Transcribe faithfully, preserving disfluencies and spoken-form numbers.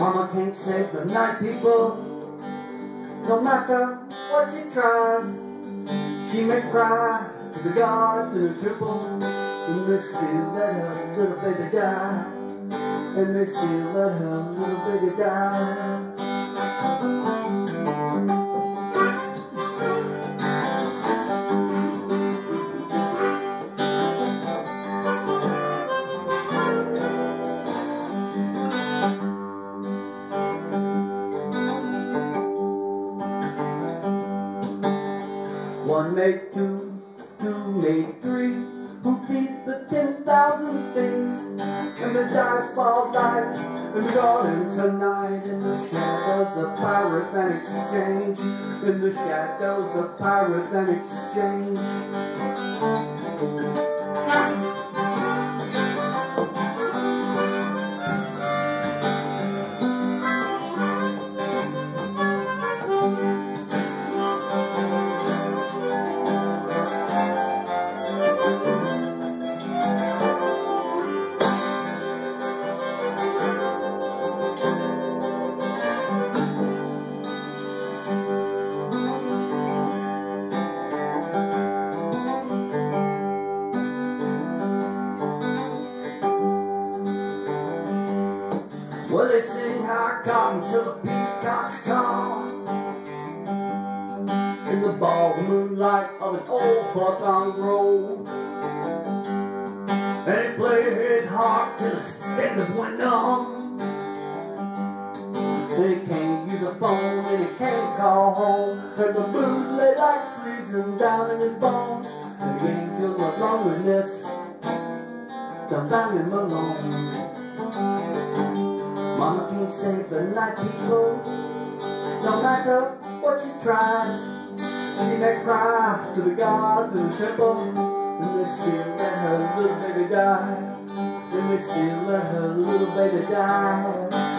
Mama can't save the night, people, no matter what she tries. She may cry to the God through a triple, and they still let her little baby die, and they still let her little baby die. One made two, two made three, who beat the ten thousand things, and the dice fall light, and the garden tonight, in the shadows of pirates and exchange, in the shadows of pirates and exchange. Well, they sing high cotton till the peacocks come in the bald moonlight of an old buck-on roll, and he played his harp till his fingers went numb, and he can't use a phone and he can't call home, and the blues lay like treason down in his bones, and he ain't killed my loneliness, don't find him alone. Mama can't save the night, people, no matter what she tries. She may cry to the gods in the temple, and they still let her little baby die, and they still let her little baby die.